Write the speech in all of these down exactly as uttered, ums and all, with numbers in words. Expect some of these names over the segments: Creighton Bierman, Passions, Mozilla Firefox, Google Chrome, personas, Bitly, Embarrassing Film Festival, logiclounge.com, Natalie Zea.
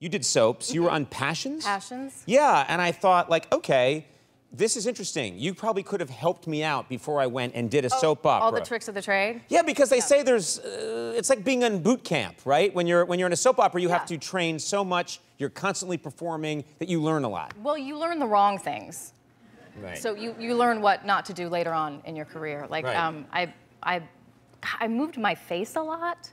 You did soaps. You were on Passions? Passions. Yeah, and I thought, like, okay, this is interesting. You probably could have helped me out before I went and did a oh, soap opera. All the tricks of the trade? Yeah, because they yeah. say there's, uh, it's like being in boot camp, right? When you're, when you're in a soap opera, you yeah. have to train so much, you're constantly performing, that you learn a lot. Well, you learn the wrong things. Right. So you, you learn what not to do later on in your career. Like, right. um, I, I, I moved my face a lot.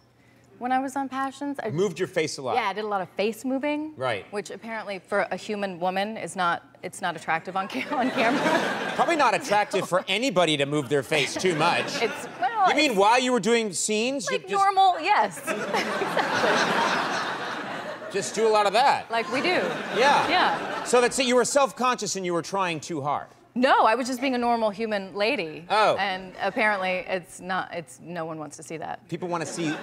When I was on Passions, I moved your face a lot. Yeah, I did a lot of face moving. Right. Which apparently, for a human woman, is not—it's not attractive on, ca on camera. Probably not attractive no. for anybody to move their face too much. It's well. You mean while you were doing scenes? Like you just... normal, yes. Exactly. Just do a lot of that. Like we do. Yeah. Yeah. So that's it. You were self-conscious and you were trying too hard. No, I was just being a normal human lady. Oh. And apparently it's not, it's, no one wants to see that. People want to see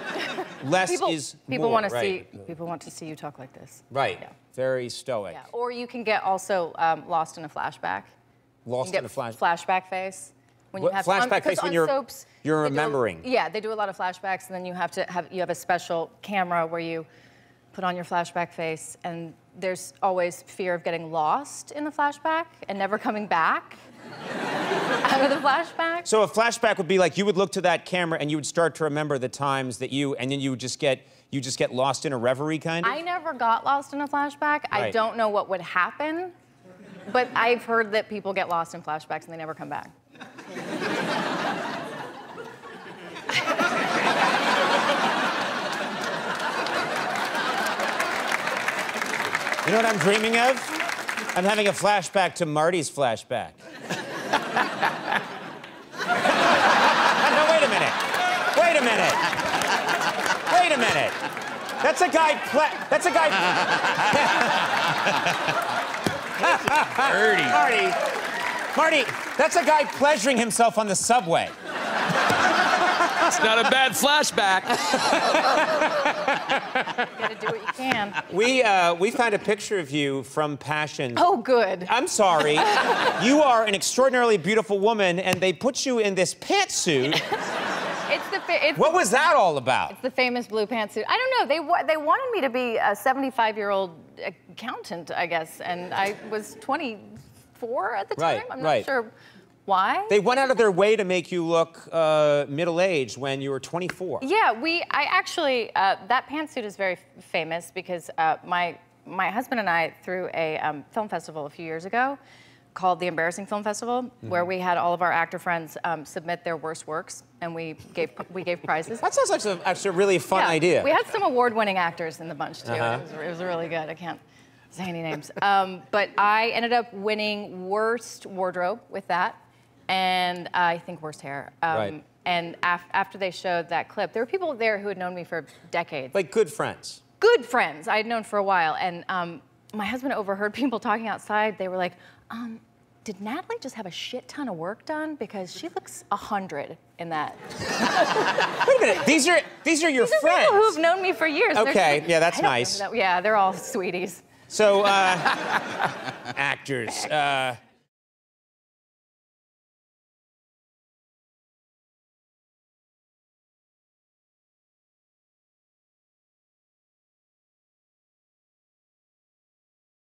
less people, is people more, want to right. see, people want to see you talk like this. Right, yeah. Very stoic. Yeah. Or you can get also um, lost in a flashback. Lost in a flashback? Flashback face. When you have flashback to, on, face when you're, soaps, you're remembering. Do, yeah, they do a lot of flashbacks and then you have to have, you have a special camera where you put on your flashback face and there's always fear of getting lost in the flashback and never coming back out of the flashback. So a flashback would be like you would look to that camera and you would start to remember the times that you, and then you would just get, you just get lost in a reverie kind of? I never got lost in a flashback. Right. I don't know what would happen, but I've heard that people get lost in flashbacks and they never come back. You know what I'm dreaming of? I'm having a flashback to Marty's flashback. No, wait a minute. Wait a minute. Wait a minute. That's a guy pla That's a guy... Marty. Marty. Marty, that's a guy pleasuring himself on the subway. It's not a bad flashback. You gotta do what you can. We, uh, we found a picture of you from Passion. Oh, good. I'm sorry. You are an extraordinarily beautiful woman, and they put you in this pantsuit. It's the it's what was that all about? It's the famous blue pantsuit. I don't know. They wa they wanted me to be a seventy-five-year-old accountant, I guess, and I was twenty-four at the time. Right, I'm not right. sure. Why? They went out of their way to make you look uh, middle-aged when you were twenty-four. Yeah, we, I actually, uh, that pantsuit is very famous because uh, my, my husband and I threw a um, film festival a few years ago called the Embarrassing Film Festival, mm-hmm. where we had all of our actor friends um, submit their worst works, and we gave, we gave prizes. That sounds like a, actually a really fun yeah, idea. We had some award-winning actors in the bunch, too. Uh-huh. it, was, it was really good. I can't... say any names. Um, but I ended up winning worst wardrobe with that. And uh, I think worst hair. Um, right. And af after they showed that clip, there were people there who had known me for decades. Like good friends. Good friends I had known for a while. And um, my husband overheard people talking outside. They were like, um, did Natalie just have a shit ton of work done? Because she looks a hundred in that. Wait a minute, these are, these are your these friends. These are people who have known me for years. Okay, just, yeah, that's nice. That. Yeah, they're all sweeties. So, uh, actors. Uh,